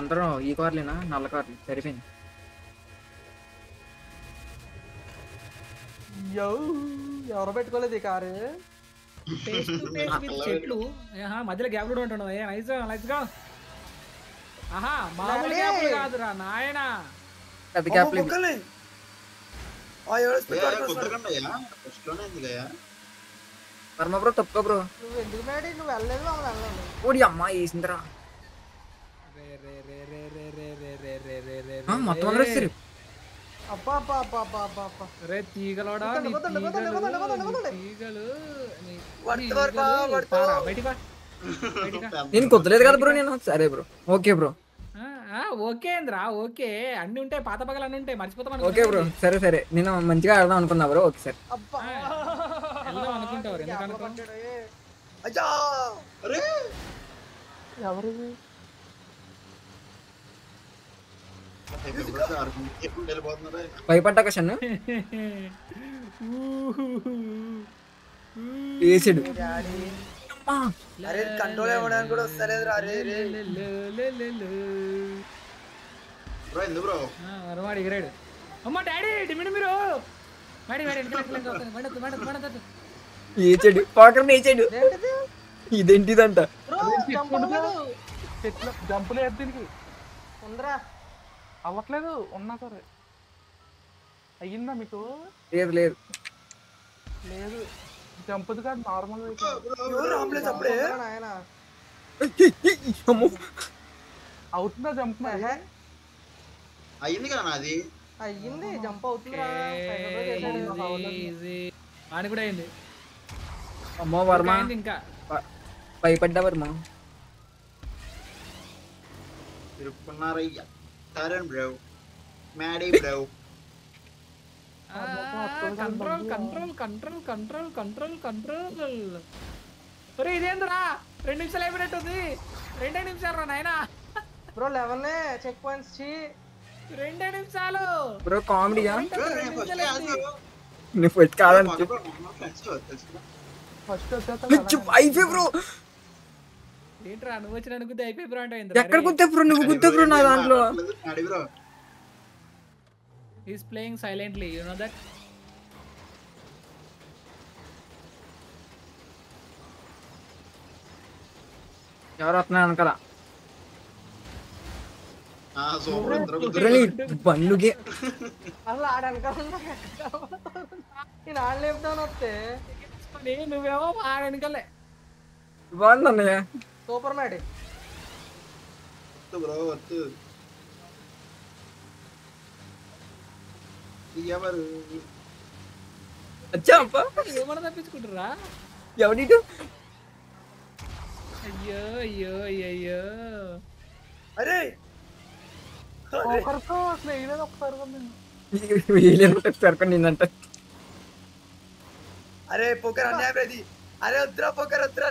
అందరం ఈ కార్లేనా నల్ల కార్లు సరిపోయింది. ఎవరు పెట్టుకోలేదు ఈ కారు చెట్లు మధ్యలో గ్యాప్ కూడా ఉంటున్నావు. ఆహా మామూలు గ్యాప్లు కాదురా నాయనా పెద్ద గ్యాప్లు వర్మ బ్రో తప్పుకో బ్రో ఓడి అమ్మా వేసిందిరా మొత్తం అందరూ వచ్చారు. నేను కుదలేదు కదా బ్రో నేను సరే బ్రో ఓకే బ్రో ఓకే అంద్రా ఓకే అన్ని ఉంటాయి పాత పగలు అన్ని ఉంటాయి మర్చిపోతాం ఓకే బ్రో సరే సరే నేను మంచిగా ఆడదాం అనుకున్నా బ్రో ఓకే సార్ భయపడ్డా కషన్ వేసాడు కంట్రోల్ అవ్వడానికి కూడా వస్తలేదు. అమ్మా డాడీ డిమిడి మీరు ఇదేంటిదంటే అవ్వట్లేదు ఉన్నా సరే అయ్యిందా మీకు లేదు లేదు లేదు జంపదు కాదు నార్మల్ అవుతుందా జంప్ అయ్యింది కదా అది అయ్యింది జంప్ అవుతుంది అమ్మో వర్మ ఇంకా భయపడ్డా Varma తిరుపున్నారయ్యా Taran bro, Maddie bro. Control. Puri idendra, 2 నిమిషాలు అయిపోయినట్టుంది. 2 నిమిషాలు రా నాయనా. Bro level ne checkpoints chi. 2 నిమిషాలు. Bro comedy ya. Ne fight karan. First shot. Chup aive bro. ఏంట్రా నువ్వు వచ్చిన గుద్ద అయిపోయి బ్రో అంటే ఎక్కడ గుద్ద బ్రో నువ్వు గుద్ద బ్రో నా దాంట్లో అడి bro he is playing silently you know that ఎవరు వస్తున్నారు అనుకరా ఆ సోబ్రంద్ర గుద్ద బన్నుగే అలా ఆడనుకరా నేను ఆడలేపుతాను వస్తే నువ్వేమో ఆడనుకలే బాగుందన్నయ్య సూపర్ మేడి బ్రో వచ్చు ఎవరు అచ్చా అప్ప ఏమన్నా తప్పించుకుంటారా ఎవడిటు అయ్యో అయ్యో అయ్యో అరే ఒకరితో అసలు వేయలేదు ఒకసారి వేయలేదు ఒకసారి నిన్నంట అరే పోకర్ అన్యాయం రేది అరే వద్దురా పోకర్ వద్దురా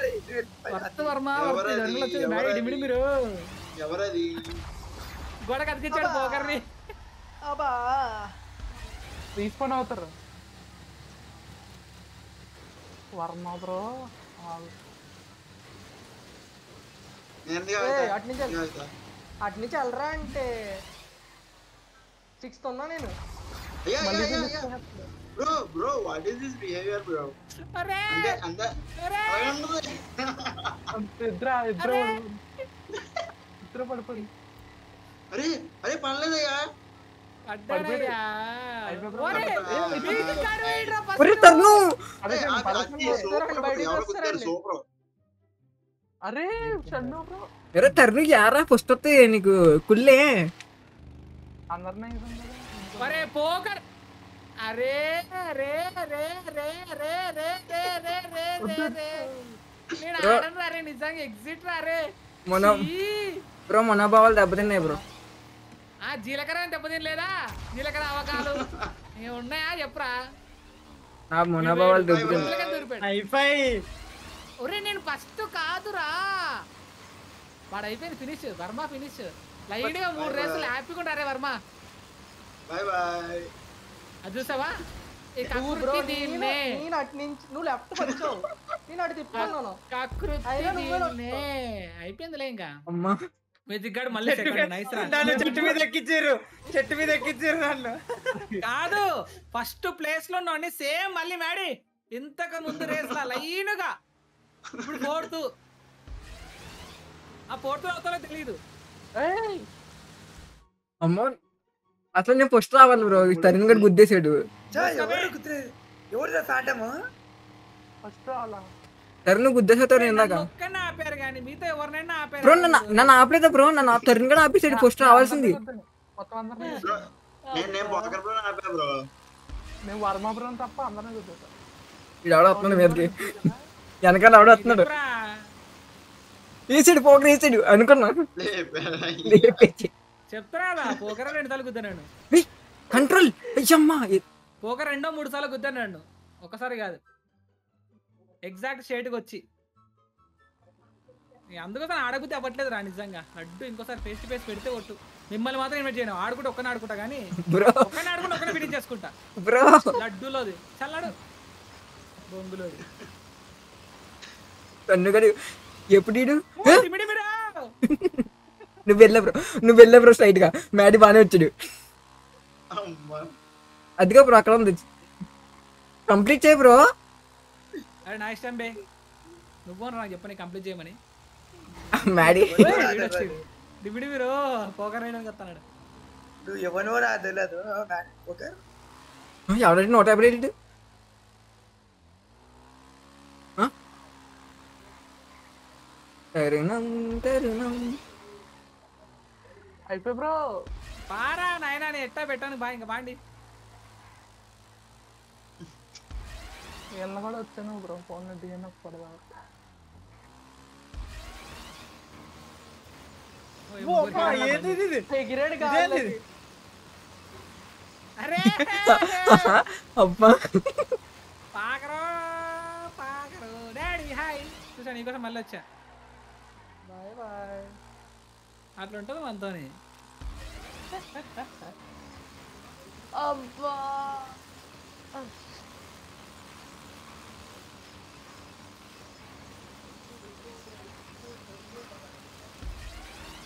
ఎవరది గోడ కతికిచ్చాడు పోకర్ని తీసుకొని అవుతారు వర్మ బ్రో అట్నుంచి వెళ్ళరా అంటే 6th ఉన్నా నేను bro what is this behavior bro idra padpadi are panledaya padadaya ore tarnu are channu bro mere tarnu yara postothe niku kulle andarna idunda ore poker అరే రే రే రే రే రే రే రే రే రే రే నేను ఆడను రే నిజంగా ఎగ్జిట్ రే మన బ్రో మనోభావాలు దెబ్బతిన్నాయి బ్రో ఆ జీలకర్ర దెబ్బతినలేదా జీలకర్ర అవకాలు ఏ ఉన్నాయా చెప్పరా నా మనోభావాలు దెబ్బతిన్నాయి హైఫై ఒరే నేను ఫస్ట్ కాదురా వాడు అయిపోయింది ఫినిష్ వర్మ ఫినిష్ లైట్ గా 3 రేసులు హ్యాపీగా ఉంటారే వర్మ బై బై అదుసవా ఏ కకృతి దీనే నేను అట్ నుంచి ను లెఫ్ట్ పడిచో నేను అడి తిప్పన్నాను కకృతి దీనే అయిపోయిందిలే ఇంకా అమ్మా మెతికాడు మళ్ళీ సెకండ్ నైస్ రా. నన్ను చెట్టు మీద ఎక్కించారు, చెట్టు మీద ఎక్కించారు నన్ను. కాదు ఫస్ట్ ప్లేస్ లో ఉన్నాను సేమ్ మళ్ళీ మాడి ఇంతకు ముందు రేస్ లా లైన్గా ఇప్పుడు ఫోర్త్. ఆ ఫోర్త్ అవుతారో తెలియదు. అమ్మో అట్లా నేను ఫస్ట్ రావాలి బ్రో. తరుణ్ గారు గుద్దేశాడు. ఎవరు ఫ్యాటమ్ ఫస్ట్ రావాలా? తరుణ్ గుద్దేశాడు ఇందాక. ఒక్కనే ఆపారు గాని మీతో ఎవరైనా ఆపారు బ్రో. నన్ను ఆపలేదు బ్రో. నన్ను తరుణ్ గారు ఆపేసాడు. ఫస్ట్ రావాల్సింది మొత్తం అందర్ని. నేను బాకర్ బ్రో ఆపా బ్రో. నేను వర్మ బ్రో తప్ప అందర్ని గుద్దేశా. వీడు ఆడ వస్తున్నాడు మీదకి. వెనకాల ఆడ వస్తున్నాడు. ఈసిడు పోకర్ ఈసిడు అనుకున్నా. చెప్తారా పోకర్ రెండు సార్లు గుద్దాను. కంట్రోల్ అయ్యమ్మ. పోకర్ రెండో మూడు సార్లు గుద్దాను. ఒకసారి కాదు ఎగ్జాక్ట్ షేట్కి వచ్చి. అందుకోసం ఆడకపోతే అవ్వట్లేదు రా నిజంగా. అడ్డు ఇంకోసారి ఫేస్ టు ఫేస్ పెడితే కొట్టు. మిమ్మల్ని మాత్రం ఇన్వైట్ చేయను. ఆడుకుంటే ఒక్కనే ఆడుకుంటా కానీ ఒక్కనే ఆడుకుంటే ఒక్కనే బిడ్డింగ్ చేసుకుంటా. లడ్డూలోది చల్లాడు బొంగులోది. ఎప్పుడు నువ్వు వెళ్ళా బ్రో, నువ్వు వెళ్ళా బ్రో. స్ట్రైట్ గా మ్యాడీ బానే వచ్చాడు. అదిగా బ్రో అక్కడ ఉంది. కంప్లీట్ చేయ బ్రో. అరే నా ఇష్టం బే. నువ్వు నాకు చెప్పని కంప్లీట్ చేయమని. Maddy DBD bro. పోకర్ అయినా చెప్తాడు. నువ్వు ఎవనో రా తెలియదు. పోకర్ ఎవరైనా నోట్ అయిపోయాడు. తరుణం తరుణం అయిపోయి బ్రో. పారా నాయనా నేను ఎట్టా పెట్టాను బా. ఇంకా బాండి ఎలా కూడా వచ్చాను బ్రో. ఫోన్ దిగిన పడదా సిగరెట్ కావాలి. అరే అబ్బా పాకరో పాకరో డాడీ హాయ్ చూసా నీకోసం మళ్ళీ వచ్చా. Bye bye. అట్లా ఉంటుంది మనతోని. అబ్బా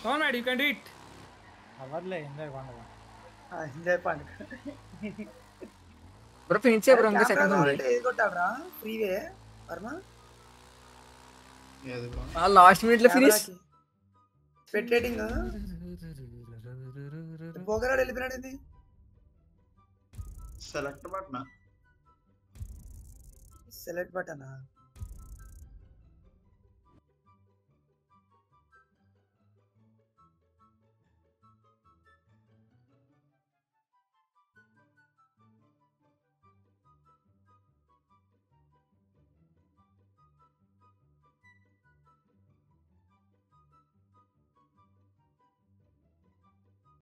Come on, man, you can do it. అవర్లే ఎంజాయ్ పండుగ. ఎంజాయ్ పండుగ బ్రో. Finish bro. ఇంకా సెకండ్ ఉంది. ఏది కొట్టాలరా ఫ్రీవే వర్మ. ఆ లాస్ట్ మినిట్ లో ఫినిష్ స్పెక్టేటింగ్. పోకరాడు వెళ్ళిపోయాడు. ఇది సెలెక్ట్ బటన్. సెలెక్ట్ బటనా?